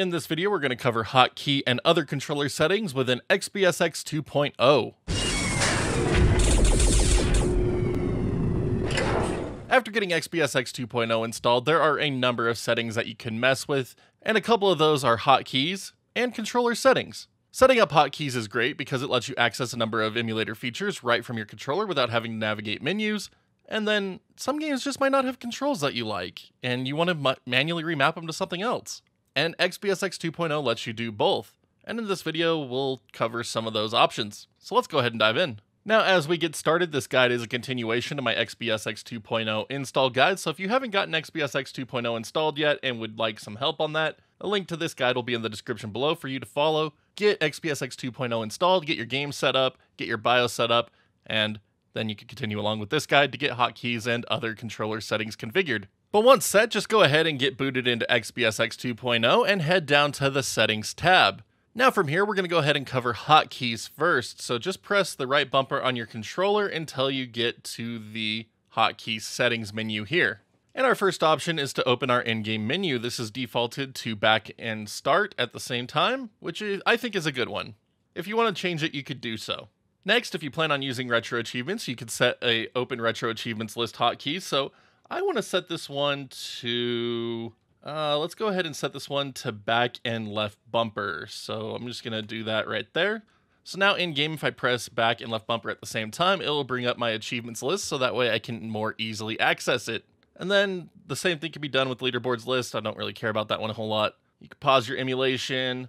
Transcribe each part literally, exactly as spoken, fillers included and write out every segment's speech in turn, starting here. In this video, we're going to cover hotkey and other controller settings with an X B S X two point oh. After getting X B S X two point oh installed, there are a number of settings that you can mess with, and a couple of those are hotkeys and controller settings. Setting up hotkeys is great because it lets you access a number of emulator features right from your controller without having to navigate menus, and then some games just might not have controls that you like, and you want to ma- manually remap them to something else. And X B S X two point oh lets you do both, and in this video we'll cover some of those options. So let's go ahead and dive in. Now as we get started, this guide is a continuation of my X B S X two point oh install guide, so if you haven't gotten X B S X two point oh installed yet and would like some help on that, a link to this guide will be in the description below for you to follow. Get X B S X two point oh installed, get your game set up, get your BIOS set up, and then you can continue along with this guide to get hotkeys and other controller settings configured. But once set, just go ahead and get booted into X B S X two point oh and head down to the Settings tab. Now from here, we're going to go ahead and cover hotkeys first, so just press the right bumper on your controller until you get to the hotkey settings menu here. And our first option is to open our in-game menu. This is defaulted to back and start at the same time, which is, I think is a good one. If you want to change it, you could do so. Next, if you plan on using retro achievements, you could set a open retro achievements list hotkey, so I want to set this one to, uh, let's go ahead and set this one to back and left bumper. So I'm just going to do that right there. So now in game, if I press back and left bumper at the same time, it'll bring up my achievements list. So that way I can more easily access it. And then the same thing can be done with leaderboards list. I don't really care about that one a whole lot. You can pause your emulation,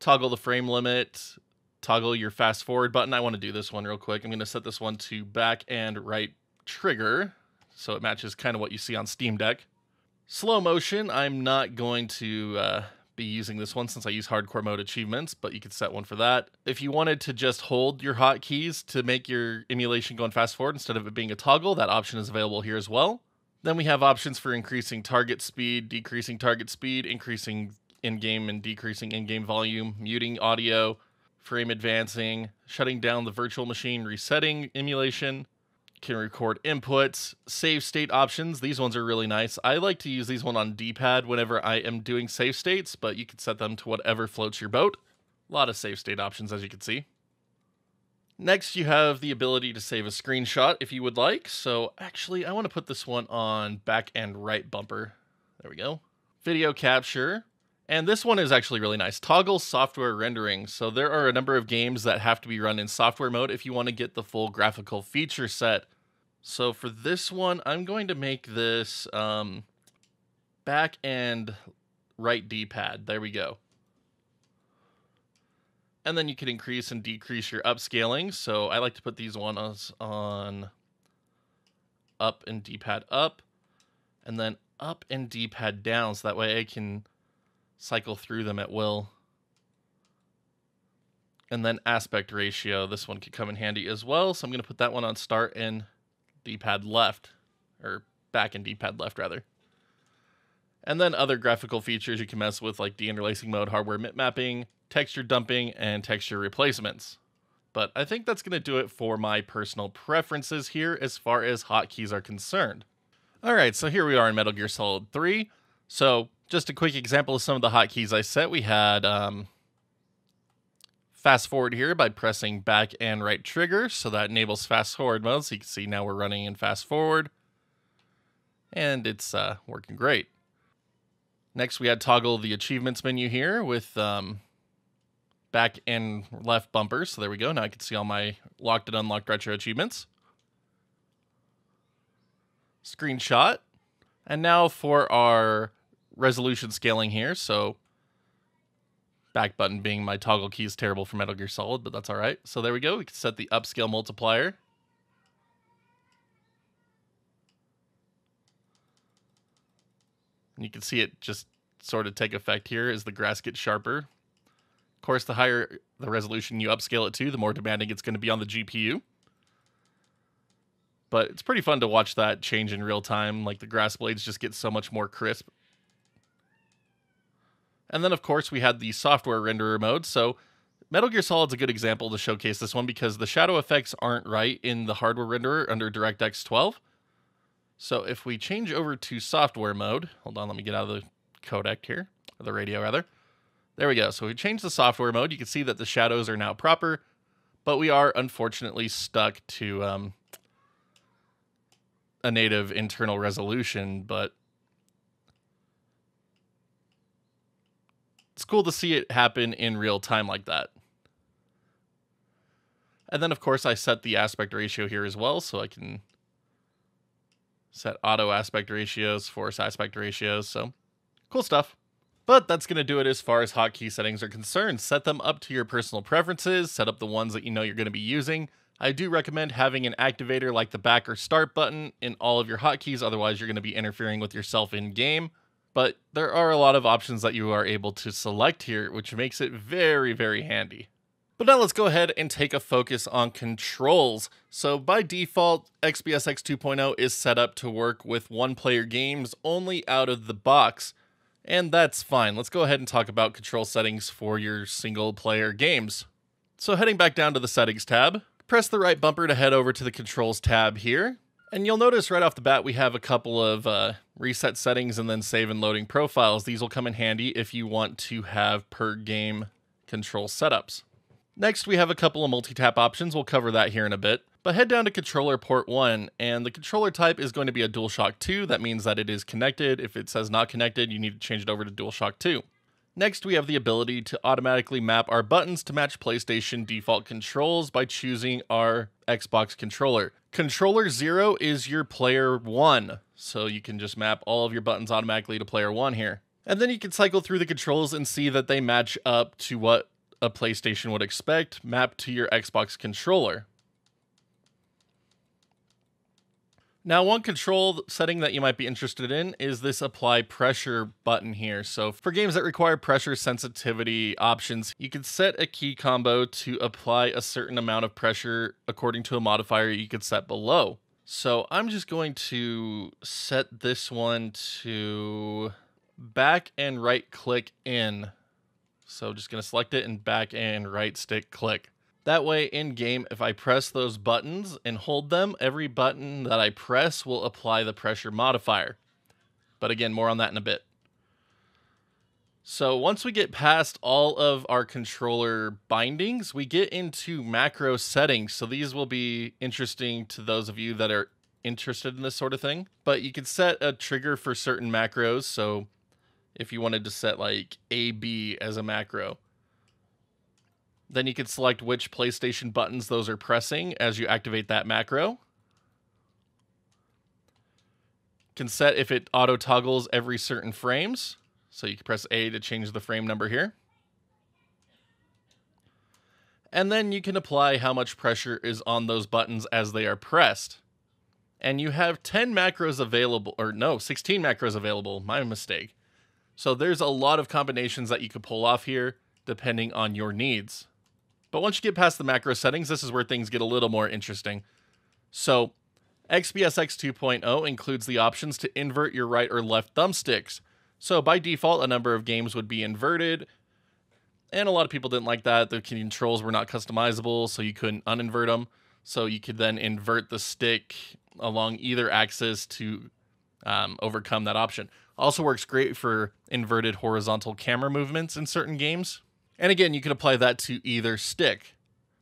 toggle the frame limit, toggle your fast forward button. I want to do this one real quick. I'm going to set this one to back and right trigger, so it matches kind of what you see on Steam Deck. Slow motion, I'm not going to uh, be using this one since I use hardcore mode achievements, but you could set one for that. If you wanted to just hold your hotkeys to make your emulation go on fast forward instead of it being a toggle, that option is available here as well. Then we have options for increasing target speed, decreasing target speed, increasing in-game and decreasing in-game volume, muting audio, frame advancing, shutting down the virtual machine, resetting emulation, can record inputs, save state options. These ones are really nice. I like to use these one on D-pad whenever I am doing save states, but you can set them to whatever floats your boat. A lot of save state options, as you can see. Next, you have the ability to save a screenshot if you would like. So actually, I want to put this one on back and right bumper. There we go. Video capture. And this one is actually really nice. Toggle software rendering. So there are a number of games that have to be run in software mode if you want to get the full graphical feature set. So for this one, I'm going to make this um, back and right D-pad. There we go. And then you can increase and decrease your upscaling. So I like to put these ones on up and D-pad up, and then up and D-pad down. So that way I can cycle through them at will. And then aspect ratio, this one could come in handy as well. So I'm going to put that one on start and D-pad left, or back and D-pad left rather. And then other graphical features you can mess with, like deinterlacing mode, hardware mip mapping, texture dumping, and texture replacements. But I think that's going to do it for my personal preferences here as far as hotkeys are concerned. All right, so here we are in Metal Gear Solid three. So just a quick example of some of the hotkeys I set. We had um, fast forward here by pressing back and right trigger. So that enables fast forward mode. So you can see now we're running in fast forward. And it's uh, working great. Next, we had toggle the achievements menu here with um, back and left bumper. So there we go. Now I can see all my locked and unlocked retro achievements. Screenshot. And now for our resolution scaling here, so back button being my toggle key is terrible for Metal Gear Solid, but that's all right. So there we go. We can set the upscale multiplier. And you can see it just sort of take effect here as the grass gets sharper. Of course, the higher the resolution you upscale it to, the more demanding it's going to be on the G P U. But it's pretty fun to watch that change in real time. Like the grass blades just get so much more crisp. And then, of course, we had the software renderer mode. So Metal Gear Solid's a good example to showcase this one because the shadow effects aren't right in the hardware renderer under DirectX twelve. So if we change over to software mode, hold on, let me get out of the codec here, or the radio rather. There we go. So we changed the software mode. You can see that the shadows are now proper, but we are unfortunately stuck to um, a native internal resolution, but it's cool to see it happen in real time like that. And then, of course, I set the aspect ratio here as well, so I can set auto aspect ratios, force aspect ratios, so cool stuff. But that's going to do it as far as hotkey settings are concerned. Set them up to your personal preferences, set up the ones that you know you're going to be using. I do recommend having an activator like the back or start button in all of your hotkeys, otherwise you're going to be interfering with yourself in-game. But there are a lot of options that you are able to select here, which makes it very, very handy. But now let's go ahead and take a focus on controls. So by default, X B S X two point oh is set up to work with one-player games only out of the box, and that's fine. Let's go ahead and talk about control settings for your single-player games. So heading back down to the Settings tab, press the right bumper to head over to the Controls tab here. And you'll notice right off the bat we have a couple of uh, reset settings and then save and loading profiles. These will come in handy if you want to have per game control setups. Next we have a couple of multi-tap options, we'll cover that here in a bit. But head down to controller port one, and the controller type is going to be a DualShock two, that means that it is connected. If it says not connected, you need to change it over to DualShock two. Next we have the ability to automatically map our buttons to match PlayStation default controls by choosing our Xbox controller. Controller zero is your player one, so you can just map all of your buttons automatically to player one here. And then you can cycle through the controls and see that they match up to what a PlayStation would expect, mapped to your Xbox controller. Now, one control setting that you might be interested in is this apply pressure button here. So for games that require pressure sensitivity options, you can set a key combo to apply a certain amount of pressure according to a modifier you could set below. So I'm just going to set this one to back and right click in. So just going to select it and back and right stick click. That way, in game, if I press those buttons and hold them, every button that I press will apply the pressure modifier. But again, more on that in a bit. So once we get past all of our controller bindings, we get into macro settings. So these will be interesting to those of you that are interested in this sort of thing. But you can set a trigger for certain macros. So if you wanted to set like A B as a macro, then you can select which PlayStation buttons those are pressing as you activate that macro. Can set if it auto toggles every certain frames. So you can press A to change the frame number here. And then you can apply how much pressure is on those buttons as they are pressed. And you have ten macros available, or no, sixteen macros available, my mistake. So there's a lot of combinations that you could pull off here depending on your needs. But once you get past the macro settings, this is where things get a little more interesting. So X B S X two point oh includes the options to invert your right or left thumbsticks. So by default, a number of games would be inverted, and a lot of people didn't like that. The controls were not customizable, so you couldn't uninvert them. So you could then invert the stick along either axis to um, overcome that option. Also works great for inverted horizontal camera movements in certain games. And again, you can apply that to either stick.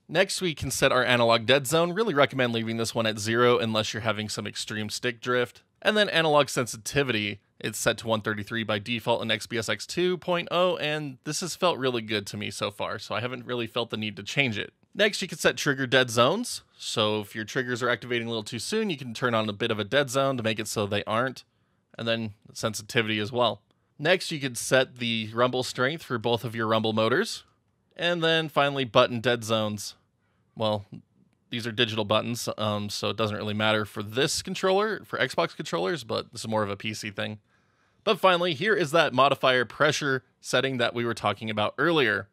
Next, we can set our analog dead zone. Really recommend leaving this one at zero unless you're having some extreme stick drift. And then analog sensitivity, it's set to one thirty-three by default in X B S X two point oh, and this has felt really good to me so far, so I haven't really felt the need to change it. Next, you can set trigger dead zones. So if your triggers are activating a little too soon, you can turn on a bit of a dead zone to make it so they aren't, and then sensitivity as well. Next, you can set the rumble strength for both of your rumble motors. And then finally, button dead zones. Well, these are digital buttons, um, so it doesn't really matter for this controller, for Xbox controllers, but this is more of a P C thing. But finally, here is that modifier pressure setting that we were talking about earlier.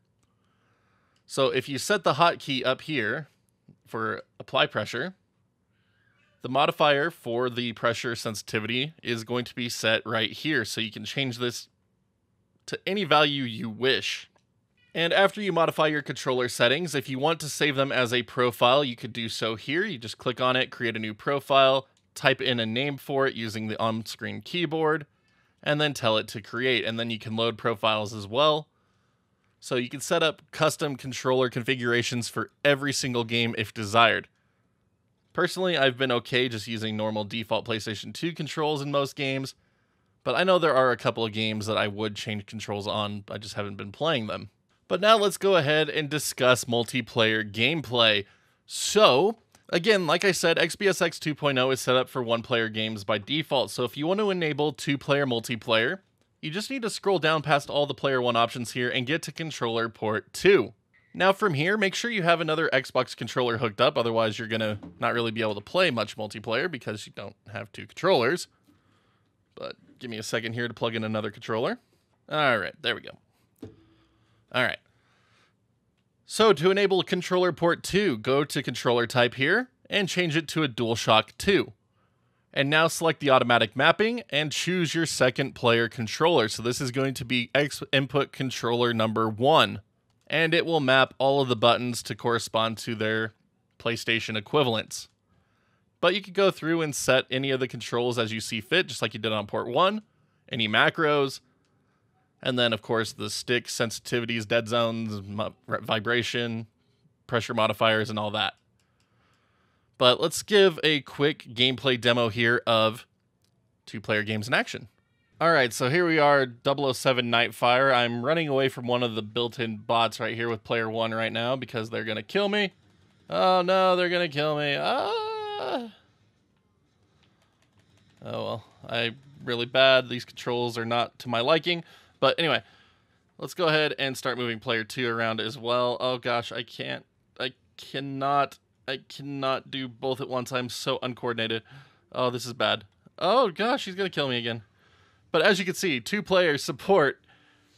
So if you set the hotkey up here for apply pressure, the modifier for the pressure sensitivity is going to be set right here, so you can change this to any value you wish. And after you modify your controller settings, if you want to save them as a profile, you could do so here. You just click on it, create a new profile, type in a name for it using the on-screen keyboard, and then tell it to create. And then you can load profiles as well. so you can set up custom controller configurations for every single game if desired. Personally, I've been okay just using normal default PlayStation two controls in most games, but I know there are a couple of games that I would change controls on, I just haven't been playing them. But now let's go ahead and discuss multiplayer gameplay. So, again, like I said, X B S X two point oh is set up for one-player games by default, so if you want to enable two-player multiplayer, you just need to scroll down past all the player one options here and get to controller port two. Now from here, make sure you have another Xbox controller hooked up, otherwise you're gonna not really be able to play much multiplayer because you don't have two controllers. But give me a second here to plug in another controller. All right, there we go. All right. So to enable controller port two, go to controller type here and change it to a DualShock two. And now select the automatic mapping and choose your second player controller. So this is going to be X input controller number one, and it will map all of the buttons to correspond to their PlayStation equivalents. But you can go through and set any of the controls as you see fit, just like you did on port one, any macros, and then of course the stick sensitivities, dead zones, vibration, pressure modifiers, and all that. But let's give a quick gameplay demo here of two-player games in action. All right, so here we are, double oh seven Nightfire. I'm running away from one of the built-in bots right here with player one right now because they're going to kill me. Oh, no, they're going to kill me. Ah. Oh, well, I'm really bad. These controls are not to my liking. But anyway, let's go ahead and start moving player two around as well. Oh, gosh, I can't. I cannot... I cannot do both at once. I'm so uncoordinated. Oh, this is bad. Oh, gosh, he's going to kill me again. But as you can see, two-player support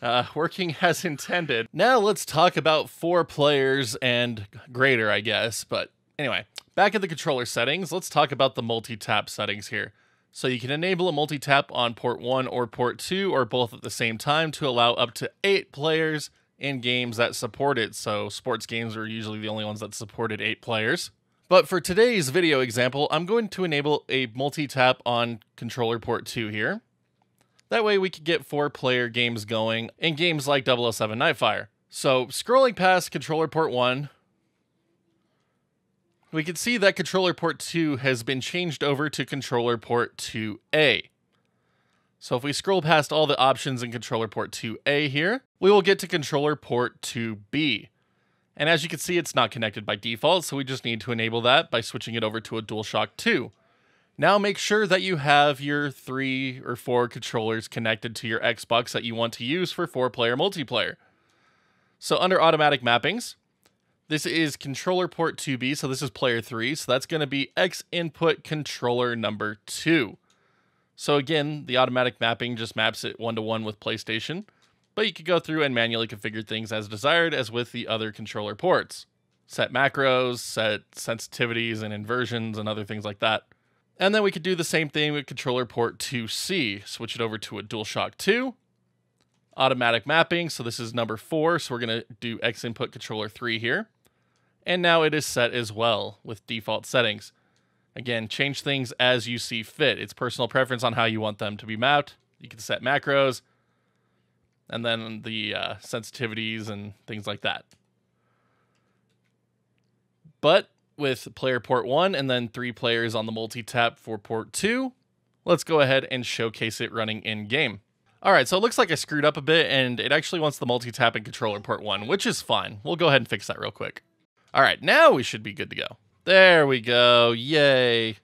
uh, working as intended. Now let's talk about four players and greater, I guess. But anyway, back at the controller settings, let's talk about the multi-tap settings here. So you can enable a multi-tap on port one or port two or both at the same time to allow up to eight players in games that support it, so sports games are usually the only ones that supported eight players. But for today's video example, I'm going to enable a multi-tap on controller port two here. That way we could get four player games going in games like double oh seven Nightfire. So scrolling past controller port one, we can see that controller port two has been changed over to controller port two A. So if we scroll past all the options in controller port two A here, we will get to controller port two B. And as you can see, it's not connected by default, so we just need to enable that by switching it over to a DualShock two. Now make sure that you have your three or four controllers connected to your Xbox that you want to use for four-player multiplayer. So under automatic mappings, this is controller port two B, so this is player three, so that's going to be X input controller number two. So again, the automatic mapping just maps it one-to-one with PlayStation, but you could go through and manually configure things as desired as with the other controller ports. Set macros, set sensitivities and inversions and other things like that. And then we could do the same thing with controller port two C, switch it over to a DualShock two. Automatic mapping, so this is number four, so we're going to do X input controller three here. And now it is set as well with default settings. Again, change things as you see fit. It's personal preference on how you want them to be mapped. You can set macros and then the uh, sensitivities and things like that. But with player port one and then three players on the multi-tap for port two, let's go ahead and showcase it running in game. All right, so it looks like I screwed up a bit and it actually wants the multi-tap in controller port one, which is fine. We'll go ahead and fix that real quick. All right, now we should be good to go. There we go. Yay.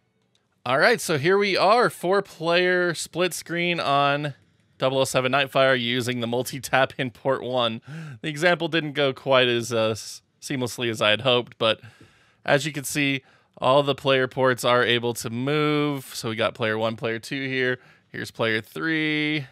All right, so here we are, four player split screen on double oh seven Nightfire using the multi-tap in port one. The example didn't go quite as uh, seamlessly as I had hoped, but as you can see, all the player ports are able to move. So we got player one, player two here. Here's player three,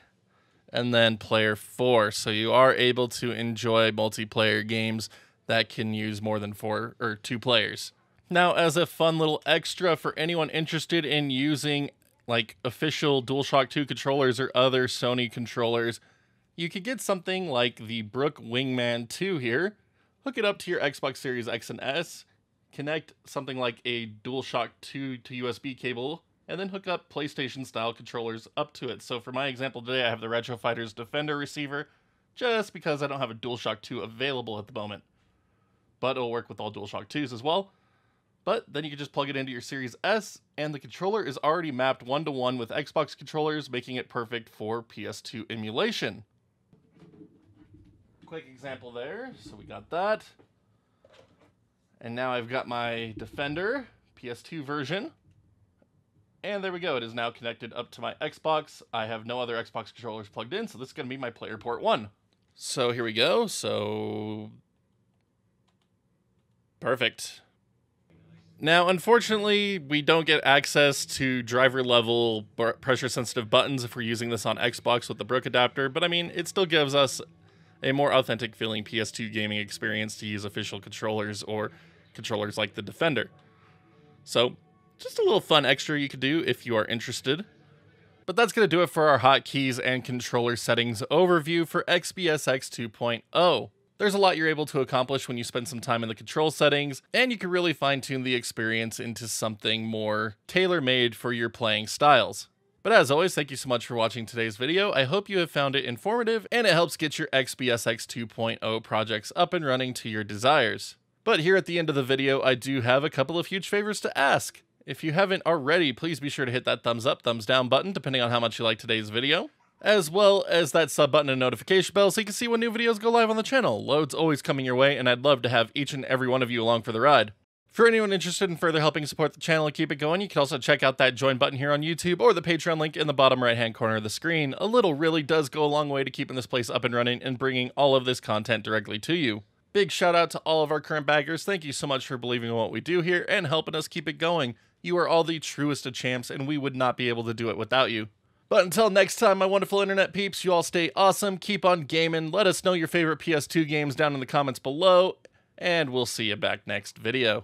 and then player four. So you are able to enjoy multiplayer games that can use more than four or two players. Now, as a fun little extra for anyone interested in using like official DualShock two controllers or other Sony controllers, you could get something like the Brook Wingman two here, hook it up to your Xbox Series X and S, connect something like a DualShock two to U S B cable, and then hook up PlayStation-style controllers up to it. So for my example today, I have the Retro Fighters Defender receiver, just because I don't have a DualShock two available at the moment. But it'll work with all DualShock twos as well. But then you can just plug it into your Series S, and the controller is already mapped one-to-one with Xbox controllers, making it perfect for P S two emulation. Quick example there, so we got that. And now I've got my Defender P S two version. And there we go, it is now connected up to my Xbox. I have no other Xbox controllers plugged in, so this is going to be my player port one. So here we go, so... perfect. Now, unfortunately, we don't get access to driver-level pressure-sensitive buttons if we're using this on Xbox with the Brook adapter, but I mean, it still gives us a more authentic-feeling P S two gaming experience to use official controllers or controllers like the Defender. So... just a little fun extra you could do if you are interested. But that's going to do it for our hotkeys and controller settings overview for X B S X two point oh. There's a lot you're able to accomplish when you spend some time in the control settings, and you can really fine-tune the experience into something more tailor-made for your playing styles. But as always, thank you so much for watching today's video. I hope you have found it informative, and it helps get your X B S X two point oh projects up and running to your desires. But here at the end of the video, I do have a couple of huge favors to ask. If you haven't already, please be sure to hit that thumbs up, thumbs down button, depending on how much you like today's video, as well as that sub button and notification bell so you can see when new videos go live on the channel. Loads always coming your way, and I'd love to have each and every one of you along for the ride. For anyone interested in further helping support the channel and keep it going, you can also check out that join button here on YouTube or the Patreon link in the bottom right-hand corner of the screen. A little really does go a long way to keeping this place up and running and bringing all of this content directly to you. Big shout out to all of our current backers. Thank you so much for believing in what we do here and helping us keep it going. You are all the truest of champs, and we would not be able to do it without you. But until next time, my wonderful internet peeps, you all stay awesome, keep on gaming, let us know your favorite P S two games down in the comments below, and we'll see you back next video.